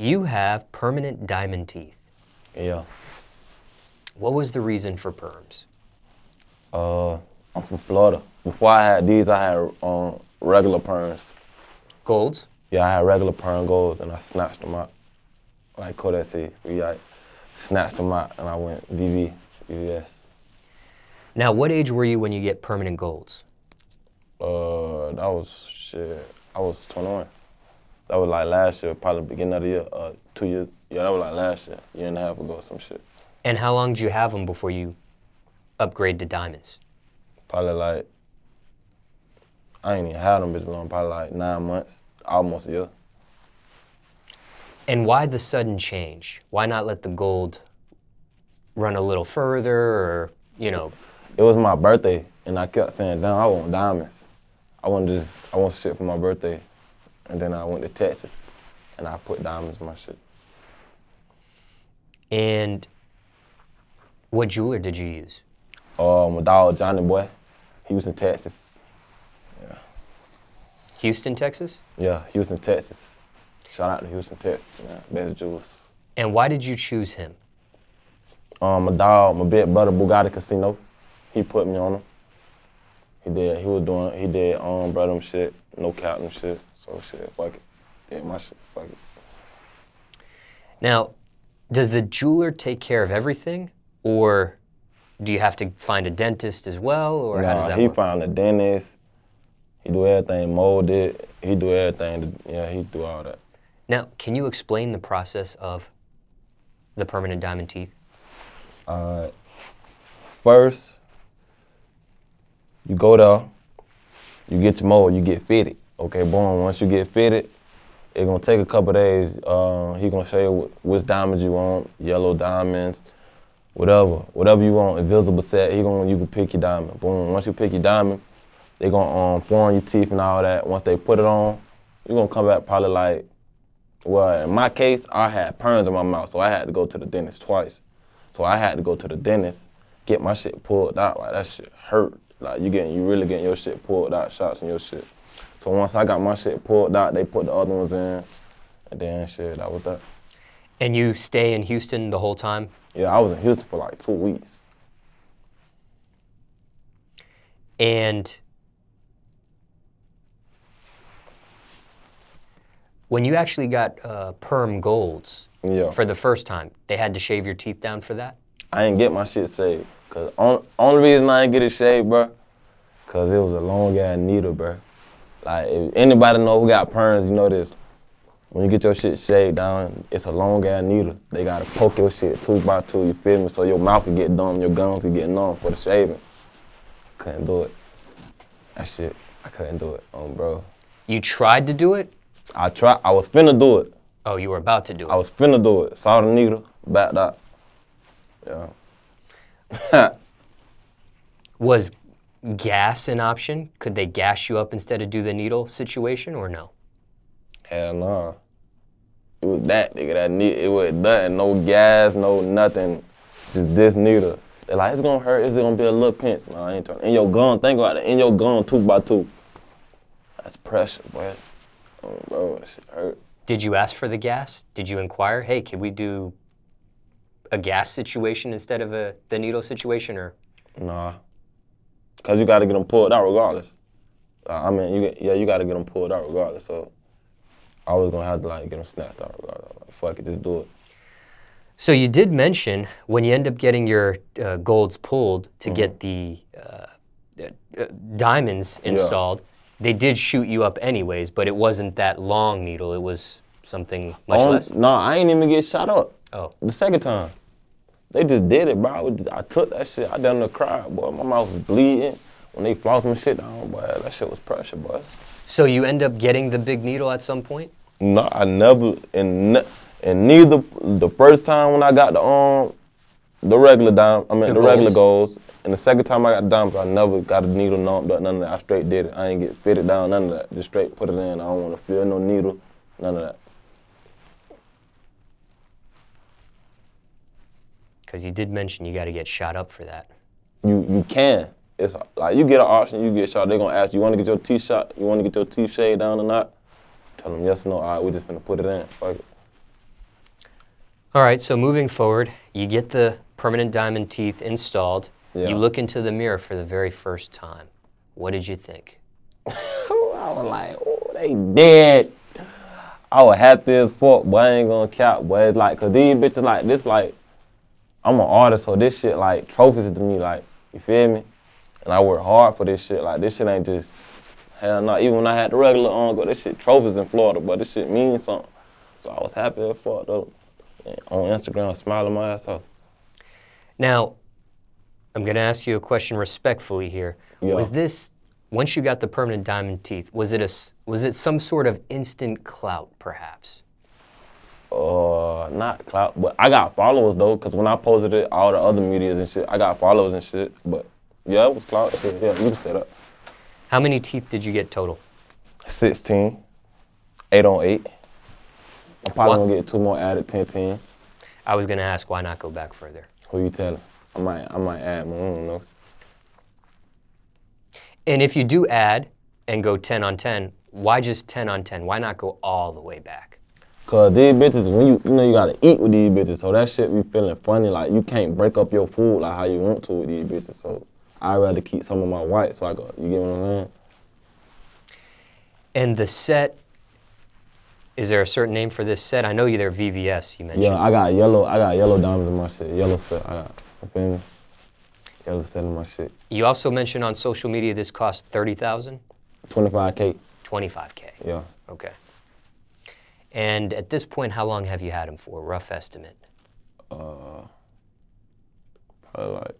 You have permanent diamond teeth. Yeah. What was the reason for perms? I'm from Florida. Before I had these, I had regular perms. Golds? Yeah, I had regular perm golds, and I snatched them out. Like Kodak said, we like snatched them out, and I went VVS. Now, what age were you when you get permanent golds? That was, shit, I was 21. That was like last year, probably beginning of the year, 2 years. Yeah, that was like last year, year and a half ago or some shit. And how long did you have them before you upgrade to diamonds? Probably like, I ain't even had them bitch long, probably like 9 months, almost a year. And why the sudden change? Why not let the gold run a little further or, you know? It was my birthday, and I kept saying, damn, I want diamonds. I want shit for my birthday. And then I went to Texas, and I put diamonds in my shit. And what jeweler did you use? My dog, Johnny Boy. He was in Texas. Yeah. Houston, Texas? Yeah, Houston, Texas. Shout out to Houston, Texas, man. Best jewelers. And why did you choose him? My dog, my big brother, Boogotti Kasino. He put me on him. He did. He was doing. He did brother them shit. No cap them shit. So shit. Fuck it. Did my shit. Fuck it. Now, does the jeweler take care of everything, or do you have to find a dentist as well, or how does that work? He found a dentist. He do everything, mold it. He do everything. Yeah, he do all that. Now, can you explain the process of the permanent diamond teeth? First, you go there, you get your mold, you get fitted. Okay, boom, once you get fitted, it's gonna take a couple days. He gonna show you which diamonds you want, yellow diamonds, whatever you want, invisible set, you can pick your diamond. Boom, once you pick your diamond, they gonna form your teeth and all that. Once they put it on, you're gonna come back probably like, well, in my case, I had perms in my mouth, so I had to go to the dentist twice. So I had to go to the dentist, get my shit pulled out, like that shit hurt. Like you really getting your shit pulled out, shots and your shit. So once I got my shit pulled out, they put the other ones in, and then shit, that was that. And you stay in Houston the whole time? Yeah, I was in Houston for like 2 weeks. And when you actually got perm golds for the first time, they had to shave your teeth down for that? I didn't get my shit shaved. Cause only reason I didn't get it shaved, bro, cause it was a long ass needle, bro. Like if anybody know who got perms, you know this. When you get your shit shaved down, it's a long ass needle. They gotta poke your shit tooth by tooth, you feel me? So your mouth will get numb, your gums will get numb for the shaving. Couldn't do it. That shit, I couldn't do it, bro. You tried to do it? I tried. I was finna do it. Oh, you were about to do it. I was finna do it. Saw the needle, backed out. Yeah. Was gas an option? Could they gas you up instead of do the needle situation or no? Hell no. It was that nigga, that needle. It was nothing, no gas, no nothing. Just this needle. They're like, it's gonna hurt, it's gonna be a little pinch. No, I ain't trying. In your gum, think about it, in your gum, tooth by tooth. That's pressure, boy. Oh, bro, that shit hurt. Did you ask for the gas? Did you inquire, hey, can we do a gas situation instead of the needle situation, or? Nah, cause you gotta get them pulled out regardless. I mean, you gotta get them pulled out regardless. So I was gonna have to like get them snatched out regardless. Like, fuck it, just do it. So you did mention when you end up getting your golds pulled to get the diamonds installed, they did shoot you up anyways, but it wasn't that long needle. It was something much less. No, I ain't even get shot up. Oh. The second time. They just did it, bro. I took that shit. I done the cry, boy. My mouth was bleeding. When they flossed my shit down, boy, that shit was pressure, boy. So you end up getting the big needle at some point? No, I never, and neither the first time when I got the regular dime, I mean the regular golds, and the second time I got dimes, I never got a needle numbed up, none of that. I straight did it. I ain't get fitted down, none of that. Just straight put it in. I don't want to feel no needle, none of that. Because you did mention you got to get shot up for that. You can. It's like you get an option, you get shot. They're gonna ask you want to get your teeth shot, you want to get your teeth shaved down or not. Tell them yes or no. All right, we're just gonna put it in. Fuck it. All right, so moving forward, you get the permanent diamond teeth installed. Yeah. You look into the mirror for the very first time. What did you think? I was like, oh, they dead. I was happy as fuck, but I ain't gonna cap, but it's like, cause these bitches like this, like, I'm an artist, so this shit like trophies to me, like, you feel me? And I work hard for this shit, like, this shit ain't just, hell no, even when I had the regular uncle, this shit trophies in Florida, but this shit means something. So I was happy as fuck, though. And on Instagram, smiling my ass off. Now, I'm gonna ask you a question respectfully here. Yeah. Was this, once you got the permanent diamond teeth, was it some sort of instant clout, perhaps? Not clout, but I got followers though, because when I posted it, all the other medias and shit, I got followers and shit, but yeah, it was clout. Yeah, you can set up. How many teeth did you get total? 16, 8 on 8. I'm probably gonna get 2 more added, 10. I was gonna ask, why not go back further? Who you telling? I might add more, I don't know. And if you do add and go 10 on 10, why just 10 on 10? Why not go all the way back? Cause these bitches, when you know you gotta eat with these bitches, so that shit be feeling funny, like you can't break up your food like how you want to with these bitches, so I'd rather keep some of my white, so I go, you get what I'm saying? And the set, is there a certain name for this set? I know they're VVS, you mentioned. Yeah, I got yellow diamonds in my shit, yellow set, I got, you feel me? Yellow set in my shit. You also mentioned on social media this cost 30,000? 25K. 25K? Yeah. Okay. And at this point, how long have you had him for? Rough estimate. Probably like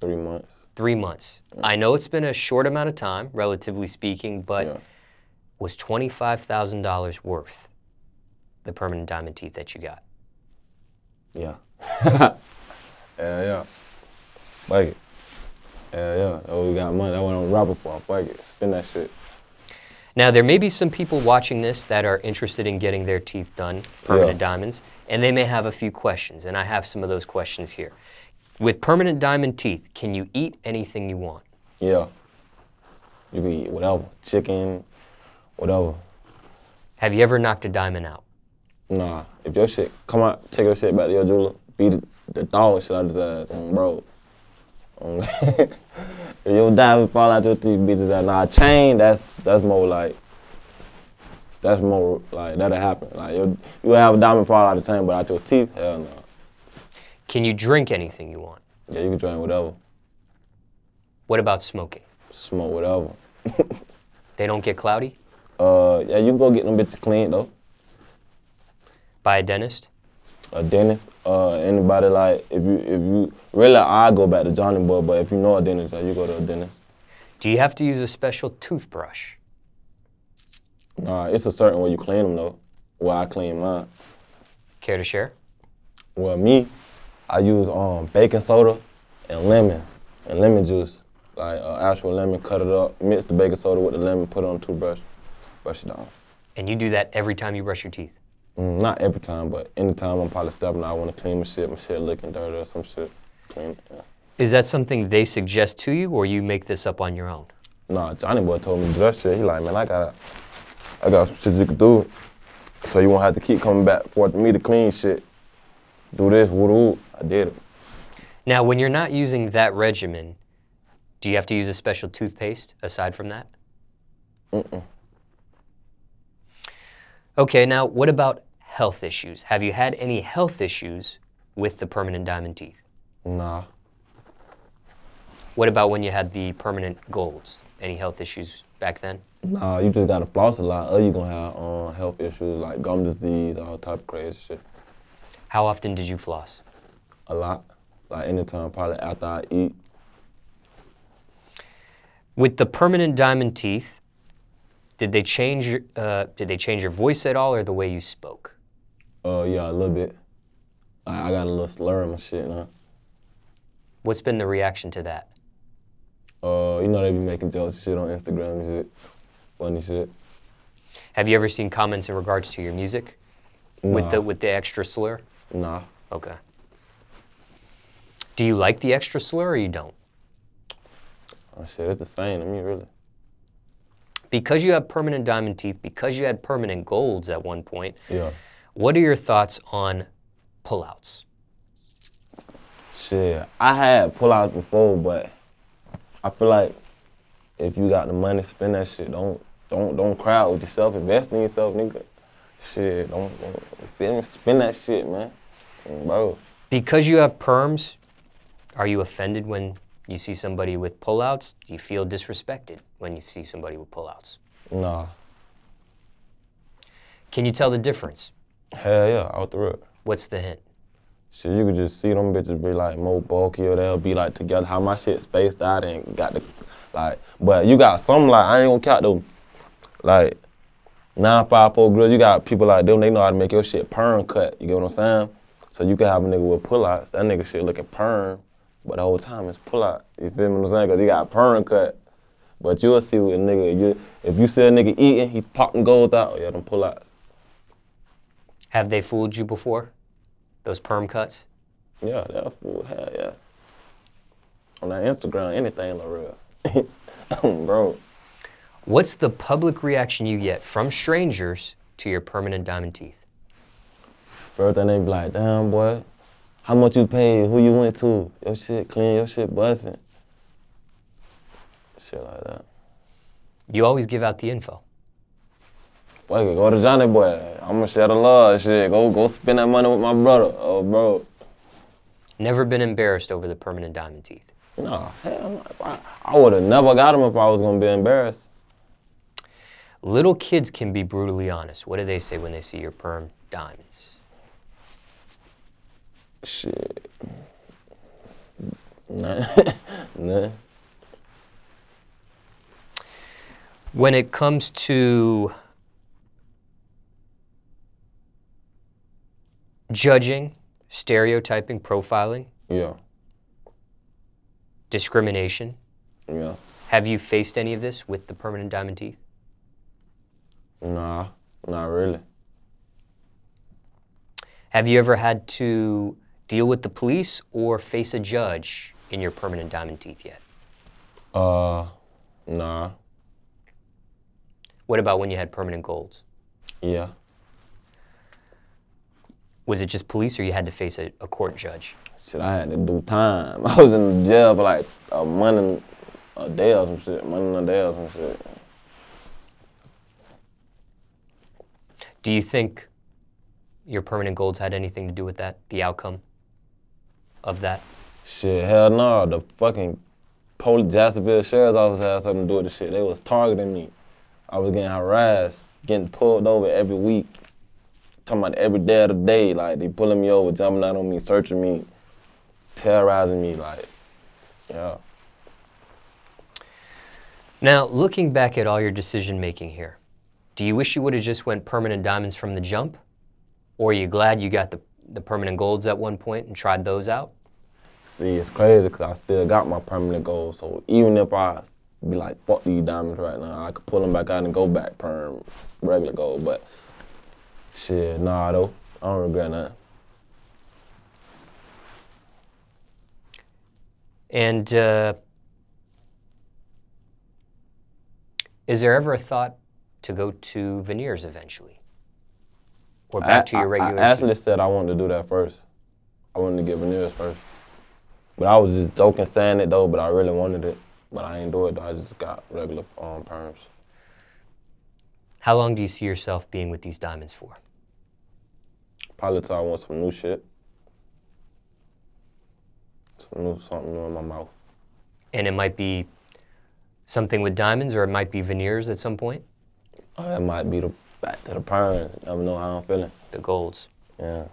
3 months. 3 months. Yeah. I know it's been a short amount of time, relatively speaking, but yeah. Was $25,000 worth the permanent diamond teeth that you got? Yeah. Yeah. Fuck it. Yeah. Oh, we got money. I went on robber for. Fuck it. Spend that shit. Now, there may be some people watching this that are interested in getting their teeth done, permanent diamonds, and they may have a few questions, and I have some of those questions here. With permanent diamond teeth, can you eat anything you want? Yeah. You can eat whatever, chicken, whatever. Have you ever knocked a diamond out? Nah. If your shit come out, take your shit back to your jeweler, beat the dog shit out of his ass, bro. If your diamond fall out your teeth, beat his ass. Nah, chain, that's more like that'll happen. Like you have a diamond fall out of the chain, but out your teeth, hell no. Can you drink anything you want? Yeah, you can drink whatever. What about smoking? Smoke whatever. They don't get cloudy? Yeah, you can go get them bitches cleaned though. By a dentist? A dentist, anybody like, if you really, I go back to Johnny Boy, but if you know a dentist, like, you go to a dentist. Do you have to use a special toothbrush? Nah, it's a certain way you clean them though. Well, I clean mine. Care to share? Well, me, I use baking soda and lemon juice. Like actual lemon, cut it up, mix the baking soda with the lemon, put it on a toothbrush, brush it down. And you do that every time you brush your teeth? Not every time, but anytime I'm probably stepping out, I want to clean my shit looking dirty or some shit, clean it, yeah. Is that something they suggest to you, or you make this up on your own? Nah, Johnny Boy told me that shit. He like, man, I got some shit you can do, so you won't have to keep coming back for me to clean shit. Do this, woo-woo, I did it. Now, when you're not using that regimen, do you have to use a special toothpaste aside from that? Mm-mm. Okay, now, what about health issues? Have you had any health issues with the permanent diamond teeth? Nah. What about when you had the permanent golds? Any health issues back then? Nah, you just gotta floss a lot, or you gonna have health issues like gum disease, all type of crazy shit. How often did you floss? A lot, like anytime, probably after I eat. With the permanent diamond teeth, did they change your voice at all, or the way you spoke? Yeah, a little bit. I got a little slur in my shit now. What's been the reaction to that? You know they be making jokes and shit on Instagram and shit, funny shit. Have you ever seen comments in regards to your music? Nah. With the extra slur? Nah. Okay. Do you like the extra slur, or you don't? Oh shit, it's the same to me, really. Because you have permanent diamond teeth, because you had permanent golds at one point, yeah. What are your thoughts on pullouts? Shit, I had pullouts before, but I feel like if you got the money, spend that shit. Don't crowd with yourself. Invest in yourself, nigga. Shit, don't spend that shit, man. Bro. Because you have perms, are you offended when you see somebody with pullouts? Do you feel disrespected when you see somebody with pullouts? Nah. Can you tell the difference? Hell yeah, out the rip. What's the hint? Shit, you could just see them bitches be like more bulky, or they'll be like together. How my shit spaced out and got the, like, but you got some, like, I ain't gonna count them, like, 954 grills. You got people like them, they know how to make your shit perm cut, you get what I'm saying? So you can have a nigga with pullouts, that nigga shit looking perm, but the whole time it's pullout, you feel me what I'm saying? Cause he got perm cut. But you'll see with a nigga, if you see a nigga eating, he's popping gold out, oh yeah, them pullouts. Have they fooled you before? Those perm cuts? Yeah, they'll fool, hell yeah. On that Instagram, anything look real. Bro. What's the public reaction you get from strangers to your permanent diamond teeth? First thing they be like, damn boy, how much you paid, who you went to, your shit clean, your shit buzzing. Shit like that. You always give out the info. Boy, go to Johnny Boy, I'ma share the love, shit, go spend that money with my brother, oh bro. Never been embarrassed over the permanent diamond teeth? No, hell no, I would've never got them if I was gonna be embarrassed. Little kids can be brutally honest. What do they say when they see your perm diamonds? Shit. Nah. Nah. When it comes to judging, stereotyping, profiling. Yeah. Discrimination. Yeah. Have you faced any of this with the permanent diamond teeth? Nah, not really. Have you ever had to deal with the police or face a judge in your permanent diamond teeth yet? Nah. What about when you had permanent golds? Yeah. Was it just police or you had to face a court judge? Shit, I had to do time. I was in jail for like a month and a day or some shit. Do you think your permanent golds had anything to do with that, the outcome of that? Shit, hell no. The fucking Jacksonville Sheriff's Office had something to do with the shit. They was targeting me. I was getting harassed, getting pulled over every week. Talking about every day of the day, like they pulling me over, jumping out on me, searching me, terrorizing me, like, yeah. Now, looking back at all your decision making here, do you wish you would have just went permanent diamonds from the jump? Or are you glad you got the permanent golds at one point and tried those out? See, it's crazy because I still got my permanent golds. So even if I be like, fuck these diamonds right now, I could pull them back out and go back perm, regular gold. But shit, nah though, I don't regret that. And is there ever a thought to go to veneers eventually? Or back to your regular teeth? I actually said I wanted to do that first. I wanted to get veneers first. But I was just joking saying it though, but I really wanted it. But I ain't do it though, I just got regular perms. How long do you see yourself being with these diamonds for? Probably till I want some new shit. Something new in my mouth. And it might be something with diamonds or it might be veneers at some point? It might be the back to the perm. Never know how I'm feeling. The golds. Yeah.